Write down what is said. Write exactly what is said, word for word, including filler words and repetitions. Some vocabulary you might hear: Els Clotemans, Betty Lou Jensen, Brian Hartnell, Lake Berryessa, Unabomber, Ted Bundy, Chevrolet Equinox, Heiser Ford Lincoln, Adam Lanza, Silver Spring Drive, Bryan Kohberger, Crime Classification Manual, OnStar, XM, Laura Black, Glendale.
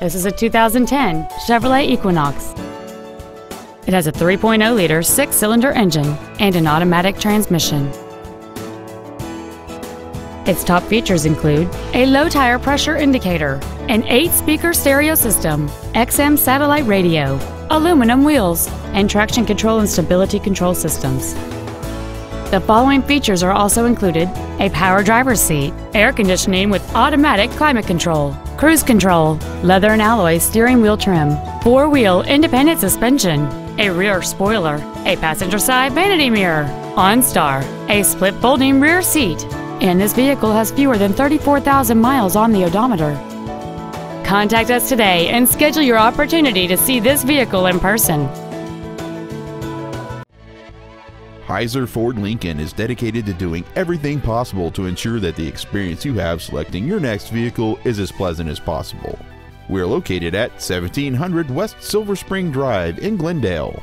This is a two thousand ten Chevrolet Equinox. It has a three point oh liter six-cylinder engine and an automatic transmission. Its top features include a low-tire pressure indicator, an eight-speaker stereo system, X M satellite radio, aluminum wheels, and traction control and stability control systems. The following features are also included: a power driver's seat, air conditioning with automatic climate control, cruise control, leather and alloy steering wheel trim, four-wheel independent suspension, a rear spoiler, a passenger side vanity mirror, OnStar, a split folding rear seat, and this vehicle has fewer than thirty-four thousand miles on the odometer. Contact us today and schedule your opportunity to see this vehicle in person. Heiser Ford Lincoln is dedicated to doing everything possible to ensure that the experience you have selecting your next vehicle is as pleasant as possible. We are located at seventeen hundred West Silver Spring Drive in Glendale.